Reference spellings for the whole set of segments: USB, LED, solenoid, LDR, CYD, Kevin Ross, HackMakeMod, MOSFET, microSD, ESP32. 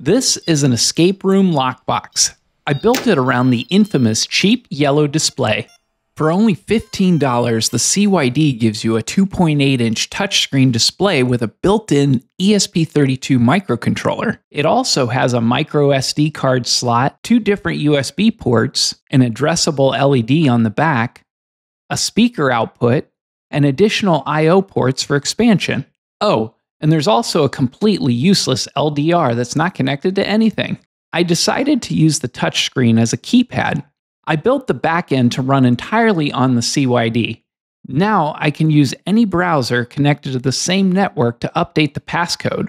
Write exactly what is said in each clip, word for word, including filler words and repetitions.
This is an escape room lockbox. I built it around the infamous cheap yellow display. For only fifteen dollars, the C Y D gives you a two point eight inch touchscreen display with a built-in E S P thirty-two microcontroller. It also has a micro S D card slot, two different U S B ports, an addressable L E D on the back, a speaker output, and additional I O ports for expansion. Oh, and there's also a completely useless L D R that's not connected to anything. I decided to use the touchscreen as a keypad. I built the backend to run entirely on the C Y D. Now I can use any browser connected to the same network to update the passcode,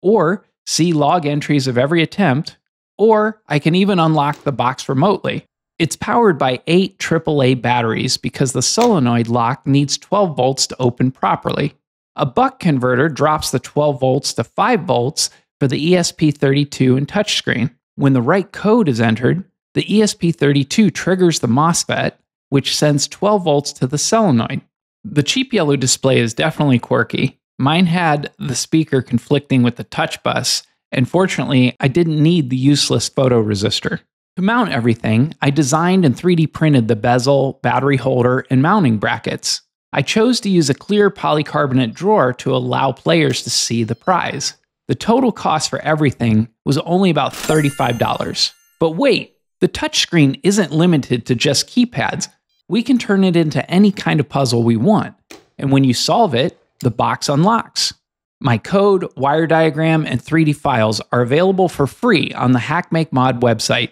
or see log entries of every attempt, or I can even unlock the box remotely. It's powered by eight triple A batteries because the solenoid lock needs twelve volts to open properly. A buck converter drops the twelve volts to five volts for the E S P thirty-two and touchscreen. When the right code is entered, the E S P thirty-two triggers the MOSFET, which sends twelve volts to the solenoid. The cheap yellow display is definitely quirky. Mine had the speaker conflicting with the touch bus, and fortunately, I didn't need the useless photoresistor. To mount everything, I designed and three D printed the bezel, battery holder, and mounting brackets. I chose to use a clear polycarbonate drawer to allow players to see the prize. The total cost for everything was only about thirty-five dollars. But wait! The touchscreen isn't limited to just keypads. We can turn it into any kind of puzzle we want. And when you solve it, the box unlocks. My code, wire diagram, and three D files are available for free on the HackMakeMod website.